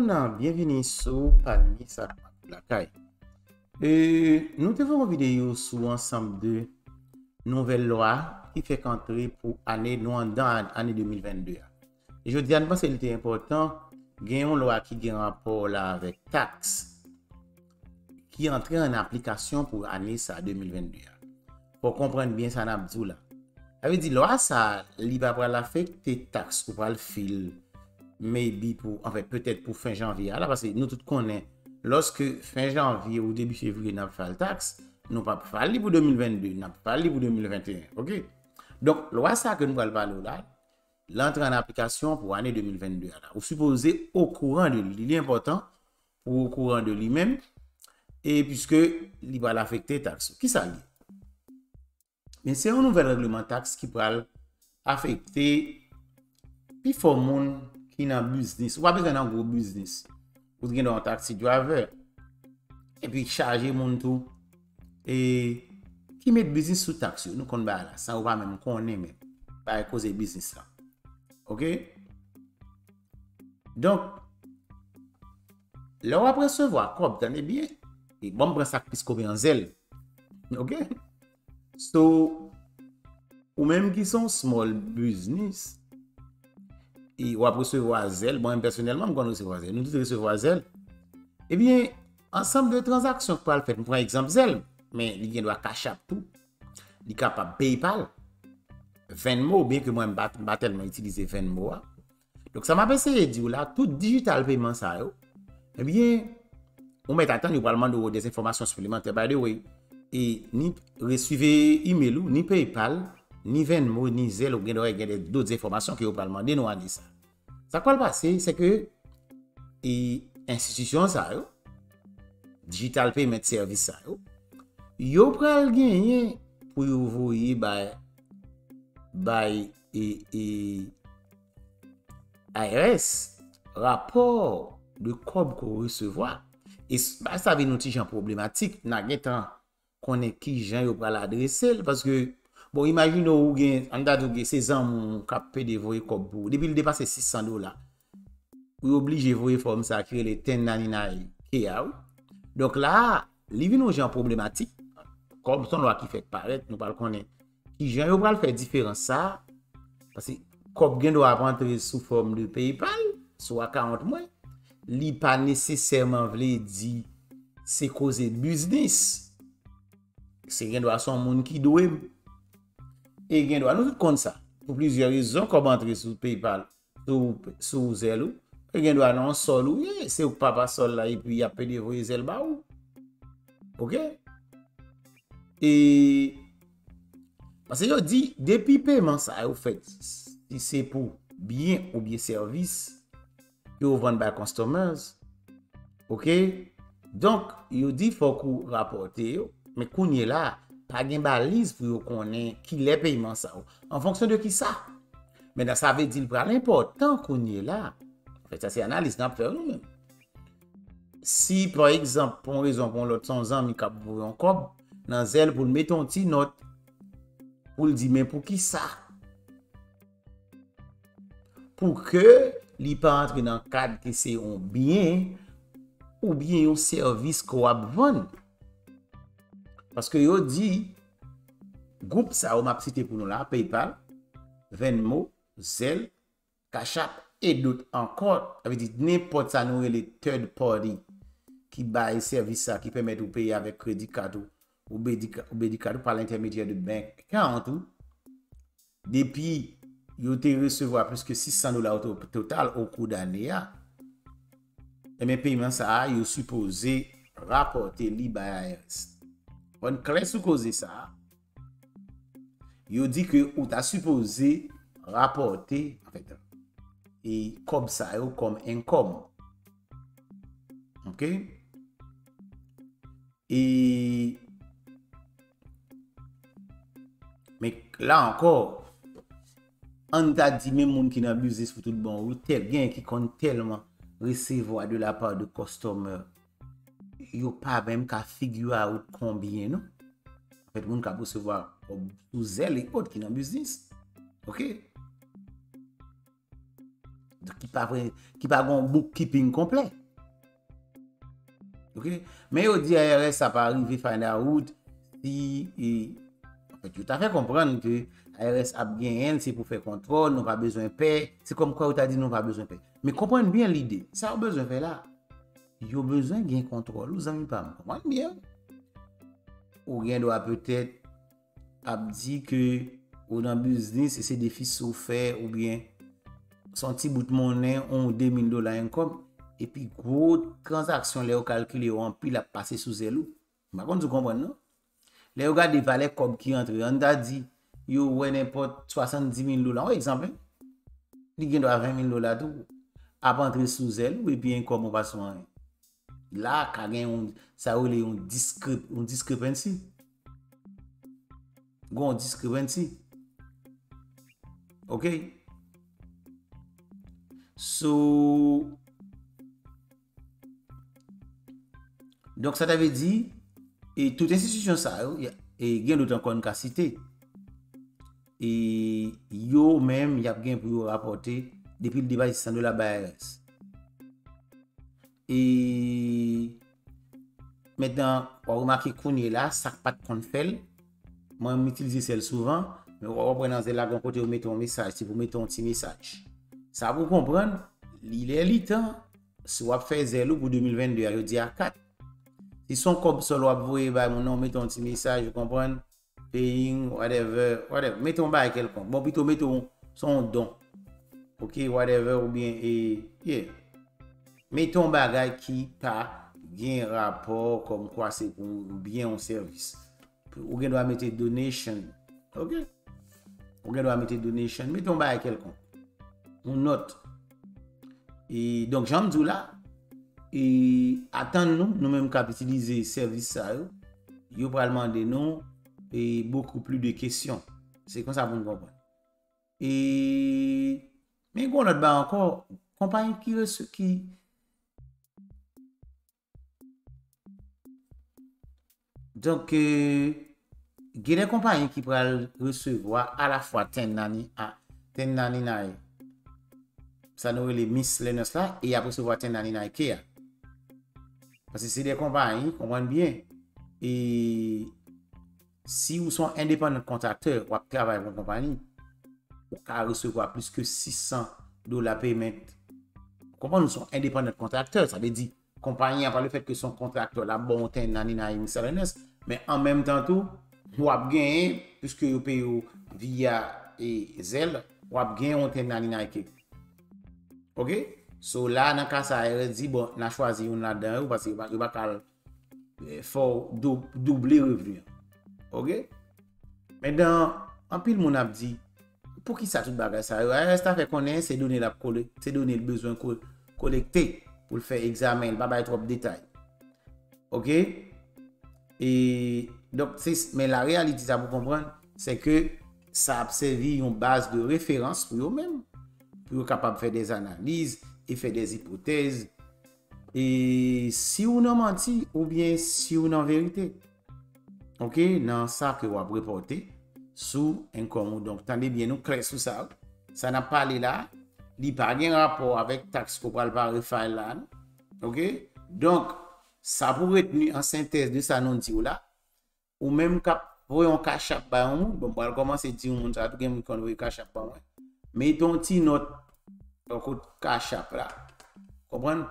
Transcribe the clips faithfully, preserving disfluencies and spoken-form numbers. Mounan, bienvenue sur Palmis ak Mapou Lakay. Et nous devons une vidéo sur ensemble de nouvelles lois qui fait qu'entrer pour année nous dans l'année deux mille vingt-deux. Et je dis à nous pense que c'était important, gagnons une loi qui gagne un rapport là avec taxe qui est entrée en application pour l'année deux mille vingt-deux. Pour comprendre bien ça, nous là. Avait dit loi ça, libre pour l'affecter taxe ou pas le fil. Maybe pour, en fait, peut-être pour fin janvier. Alors, parce que nous tous connaissons, lorsque fin janvier ou début février, nous avons fait la taxe, nous n'avons pas fait pour deux mille vingt-deux, nous n'avons pas fait pour deux mille vingt et un. OK? Donc, loi ça que nous allons parler là, l'entrée en application pour l'année deux mille vingt-deux. Vous supposez au courant de lui, il est important, ou au courant de lui-même, et puisque il va l'affecter taxe. Qui ça dit? Mais c'est un nouvel règlement taxe qui va affecter puis pour monde dans business, ou pas besoin d'un gros business, ou de un taxi driver, et puis charger mon tout, et qui met business sous taxe, nous connaissons là, ça ou pas même, qu'on est même, pas cause de business là. Ok? Donc, là, on va recevoir, quoi, vous avez bien, et bon, on prend ça puisqu'on est en zèle. Ok? So, ou même qui sont small business, et on va recevoir Zell. Moi, bon, personnellement, je vais recevoir Zell. Nous tous recevoir Zell. Eh bien, ensemble de transactions qu'on peut faire. Nous prenons exemple Zell. Mais il doit CashApp tout. Il est capable de PayPal. Venmo, bien que moi, je ne vais tellement utiliser Venmo. Donc, ça m'a essayé de dire là, tout digital paiement, ça. Eh bien, on met à temps, nous parlons des informations supplémentaires. By the way, et ni recevez email, ni PayPal, ni Venmo, ni Zell, ou bien d'autres informations que vous pouvez demander, nous avons dit ça. Ça quoi le passé, c'est que les institutions, ça, yo, digital payment service, ça, yo, yo pral gagner pour vous voyer by, by et, et, I R S, rapport de cob qu'on recevoir. Et bah, ça veut nous dire un problématique, n'a pas qu'on est qui, gens, yo pral adresser, parce que bon, imaginez ou gen, an da douge, seize ans, mon capé de voyer comme vous. Depuis le dépasse six cents dollars. Vous obligez voyer forme ça, créer les dix mille neuf cents dollars. Donc là, les gens ont un problématique. Comme son loi qui fait paraître, nous parlons qu'on est. Qui gens ont fait différence ça. Parce que, comme vous doit rentrer sous forme de PayPal, soit quarante mois, li pas nécessairement vle di, c'est cause business. C'est gen doit son moun qui doit. Et nous avons compte ça. Pour plusieurs raisons, comme entrer sur PayPal, sur Zelle, et nous avons un sol, c'est au papa sol là, et puis il y a peu de voyer Zelle. Ok? Et. Parce que je dis, depuis paiement, ça, vous faites, si c'est pour bien ou bien service, vous vendez par customers. Ok? Donc, vous dites, il faut que vous rapportez, mais qu'on est là. Pas de balise pour connaître qui les paiements ça en fonction de qui ça mais ça veut dire pour l'important qu'on est là en fait ça c'est analyse n'a faire nous même si par exemple pour raison pour l'autre sans ans mi cap pour encore dans Zelle pour mettre une petite note pour le dire mais pour qui ça pour que li pas entre dans cadre que c'est un bien ou bien un service qu'on va vendre. Parce que yo dit, groupe ça, on m'a cité pour nous là, PayPal, Venmo, Zelle, CashApp et d'autres encore. Ça veut dire n'importe ça, nous les third party qui baille service ça, qui permet de payer avec crédit card ou B D card par l'intermédiaire de banque. Quand tout, depuis, yo te recevoir plus que six cents dollars au total au cours d'année. Et mes paiements ça, yo supposé rapporter l'I R S. On clé sous cause ça. Il dit que on t'a supposé rapporter en fait et comme ça ou comme income. OK? Et mais là encore on t'a dit même monde qui n'a business pour tout bon ou tel gain qui compte tellement recevoir de la part de customer. Yo pas même qu'à figurer combien non en fait moun ka recevoir sous Zelle et autres qui dans business. OK? qui pas qui pas un bookkeeping complet. OK, mais au dit I R S ça pas arriver find out si et, en fait tu t'as fait comprendre que I R S a bien c'est pour faire contrôle, nous pas besoin de payer, c'est comme quoi on t'a dit nous pas besoin de payer. Mais comprendre bien l'idée, ça a besoin de faire là. Il y a besoin de contrôle, vous avez pas comprendre bien. Ou bien doit peut-être dit que ou dans business c'est des fils offerts ou bien son petit bout de monnaie ont deux mille dollars income et puis gros transaction les calculer en pile a passer sous Zell. Par contre, vous comprenez non? Les regarde des valeurs comme qui entre on a dit yo ouais n'importe soixante-dix mille dollars exemple. Il gagne vingt mille dollars tout à rentrer sous Zell et puis income on passe là qu'a gagne ça ou les on discrep on discrepancy. Gon discrepancy. OK. So donc ça t'avait dit et toute institution ça et gain d'autant qu'on qu'a cité et yo même y a gain pour rapporter depuis le débat six cents dollars I R S. Et maintenant on remarque qu'on est là ça pas de compte fait. Moi, j'utilise celle souvent, mais on prend dans la grande côté, on met un message, si vous mettez un petit message. Ça vous comprendre, il est le temps, si vous faites Zell pour deux mille vingt-deux, il dit à quatre. Si son comme solo, vous voyez, mon nom, mettez un petit message, vous comprenez, paying, whatever, whatever, mettez un bail quelconque. Bon, plutôt, mettez son don. OK, whatever, ou bien, et, yeah. Mettez un bagage qui pas bien rapport, comme quoi c'est pour bien un service. Ou bien doit mettre donation. OK. Ou bien doit mettre donation. Mettons bas à quelqu'un. On note. Et donc, j'en dis là. Et attendons-nous, nous-mêmes, qu'à utiliser service ça. Vous pouvez demander nous et beaucoup plus de questions. C'est comme ça qu'on comprend. Et. Mais qu'on note bas encore, compagnie qui reçoit qui. Donc, il y a des compagnies qui peuvent recevoir à la fois dix nani à dix nani naï. Ça nous les miscellaneous là et après recevoir dix nani naï K E A. Parce que c'est des compagnies, comprenez bien. Et si vous sont indépendants contracteurs ou travaillent pour une compagnie, vous pouvez recevoir plus que six cents dollars paiement. Comment nous sommes indépendants contracteurs, ça veut dire compagnie par le fait que son contracteur la bon dix nani naï miscellaneous. Mais en même temps, tout, vous avez gagné, puisque vous payez via Zell, vous avez gagné en termes. OK? So là, dans le cas, ça a dit, bon, on a choisi une là-dedans, parce que vous avez faut doubler revenu. OK? Maintenant, en pile, mon a dit, pour qui ça tout bagage ça? Reste à faire connaître, c'est donner la collecte, c'est donner le besoin collecté pour le faire examen, pas trop de détails. OK? Et donc, mais la réalité, ça vous comprendre, c'est que ça a servi une base de référence pour eux-mêmes, pour être capable de faire des analyses et faire des hypothèses. Et si on a menti ou bien si on a vérité, OK, dans ça que vous avez reporté, sous un commun. Donc, tenez bien, nous clair sous ça. Ça n'a pas parlé là, il n'y a pas de rapport avec taxe qu'on parle pas refaire là. OK? Donc, ça pourrait être en synthèse de ça non dit ou là ou même cap pour un CashApp ba on bon pour commencer dire on ça tout game qu'on veut CashApp ba ouais mais ton petit note donc CashApp là comprendre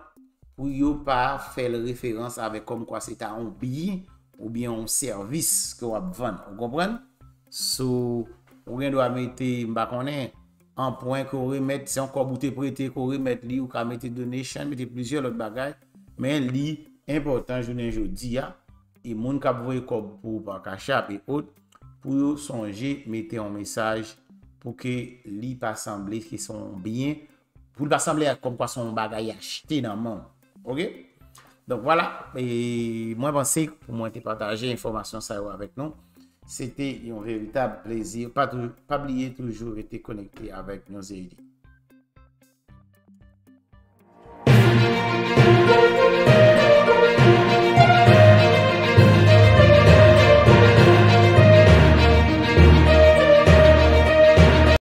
pour yo pas faire référence avec comme quoi c'est un billet ou bien un service que on vendre on comprendre so on doit mettre m'pa connait en point qu'on remettre c'est encore bouté prêté qu'on remettre li ou ka mettre donation mettre plusieurs autres bagages mais li important journée aujourd'hui et moun k'ap voye kob pour pa CashApp et autres pour songer mettez un message pour que li pas semblé qu'ils sont bien pour pas sembler comme quoi son bagage acheté dans monde. OK, donc voilà et moi pensais pour moi te partager information ça avec nous c'était un véritable plaisir pas pas oublier toujours être connecté avec nos élèves.